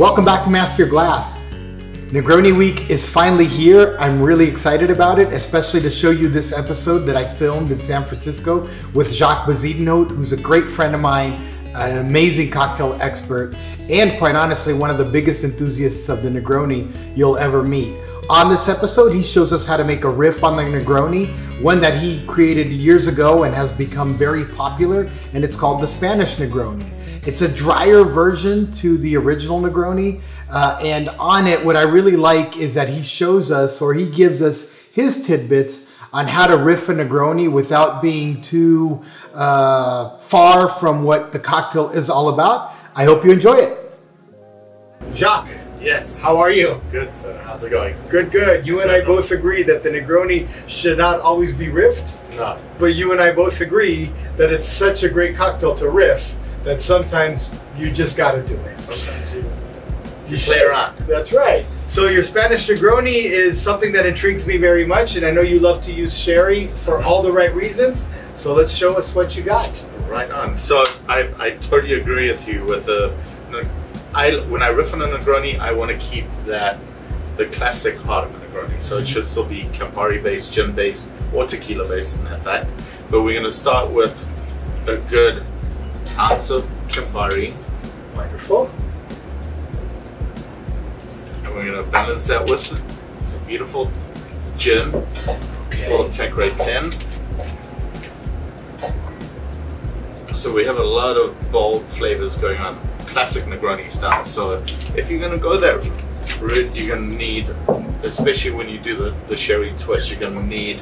Welcome back to Master Your Glass. Negroni Week is finally here. I'm really excited about it, especially to show you this episode that I filmed in San Francisco with Jacques Bezuidenhout, who's a great friend of mine, an amazing cocktail expert, and quite honestly, one of the biggest enthusiasts of the Negroni you'll ever meet. On this episode, he shows us how to make a riff on the Negroni, one that he created years ago and has become very popular, and it's called the Spanish Negroni. It's a drier version to the original Negroni, and on it, what I really like is that he shows us, or he gives us his tidbits on how to riff a Negroni without being too far from what the cocktail is all about. I hope you enjoy it. Jacques. Yes. How are you? Good, sir. How's it going? Good, good. You and I both agree that the Negroni should not always be riffed. No. But you and I both agree that it's such a great cocktail to riff that sometimes you just got to do it. Sometimes you play around. That's right. So your Spanish Negroni is something that intrigues me very much, and I know you love to use sherry for all the right reasons. So let's show us what you got. Right on. So I totally agree with you with when I riff on a Negroni, I want to keep the classic heart of a Negroni. So it should still be Campari based, gin based, or tequila based in effect. But we're going to start with a good ounce of Campari. Wonderful. And we're going to balance that with a beautiful gin, or Tanqueray Ten. So we have a lot of bold flavors going on. Classic Negroni style. So if you're going to go that route, you're going to need, especially when you do the sherry twist, you're going to need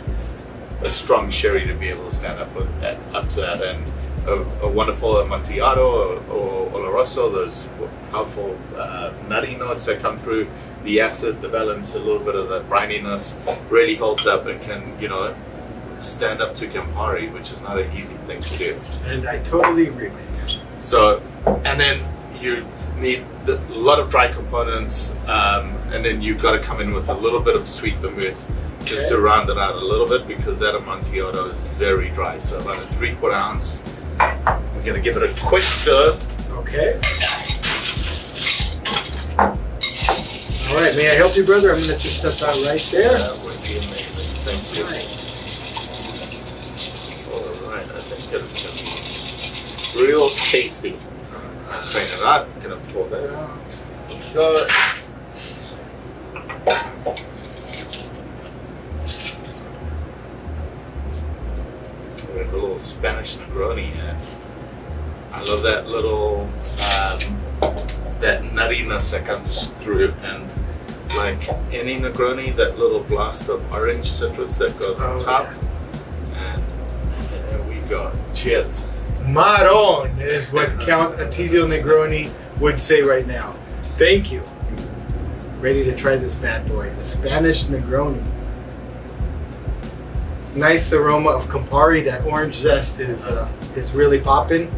a strong sherry to be able to stand up with that, and a wonderful Amontillado or Oloroso, those powerful nutty notes that come through the acid, the balance, a little bit of that brininess really holds up and can, you know, stand up to Campari, which is not an easy thing to do. And I totally agree with you. So, and then you need a lot of dry components, and then you've got to come in with a little bit of sweet vermouth just to round it out a little bit, because that Amontillado is very dry. So about a 3/4 ounce. We're going to give it a quick stir. Okay. All right, may I help you, brother? I'm going to let you set that right there. That would be amazing. Thank you. All right, I think it's going to be real tasty. I'll strain it out. I'm going to pour that out. There we go. We have a little Spanish Negroni here. I love that little, that nuttiness that comes through, and like any Negroni, that little blast of orange citrus that goes on top. Yeah. And there we go. Cheers. Marron is what Count Attilio Negroni would say right now. Thank you. Ready to try this bad boy, the Spanish Negroni. Nice aroma of Campari. That orange zest is really popping.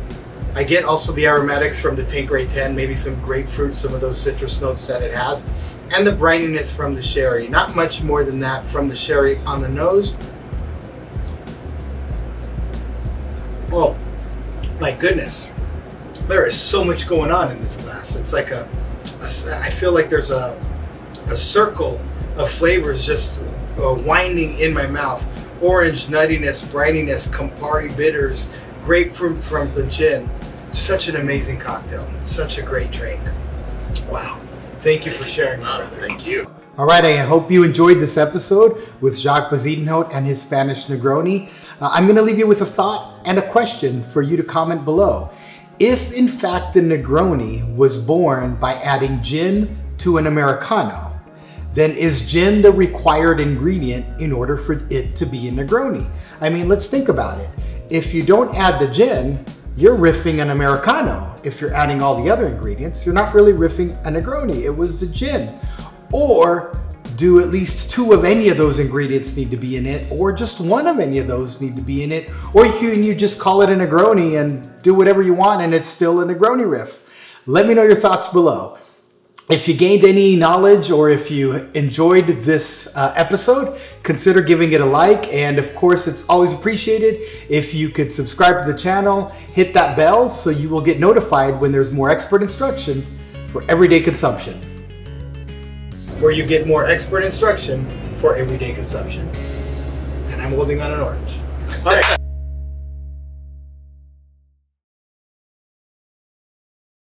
I get also the aromatics from the Tanqueray 10, maybe some grapefruit, some of those citrus notes that it has, and the brininess from the sherry. Not much more than that from the sherry on the nose. Oh. My goodness, there is so much going on in this glass. It's like I feel like there's a circle of flavors just winding in my mouth. Orange, nuttiness, brininess, Campari bitters, grapefruit from the gin. Such an amazing cocktail, such a great drink. Wow, thank you for sharing, brother. Thank you. All right, I hope you enjoyed this episode with Jacques Bezuidenhout and his Spanish Negroni. I'm going to leave you with a thought and a question for you to comment below. If, in fact, the Negroni was born by adding gin to an Americano, then is gin the required ingredient in order for it to be a Negroni? I mean, let's think about it. If you don't add the gin, you're riffing an Americano. If you're adding all the other ingredients, you're not really riffing a Negroni. It was the gin. Or do at least two of any of those ingredients need to be in it, or just one of any of those need to be in it, or you just call it a Negroni and do whatever you want and it's still a Negroni riff. Let me know your thoughts below. If you gained any knowledge or if you enjoyed this episode, consider giving it a like. And of course, it's always appreciated if you could subscribe to the channel, hit that bell so you will get notified when there's more expert instruction for everyday consumption, where you get more expert instruction for everyday consumption. And I'm holding on an orange. All right.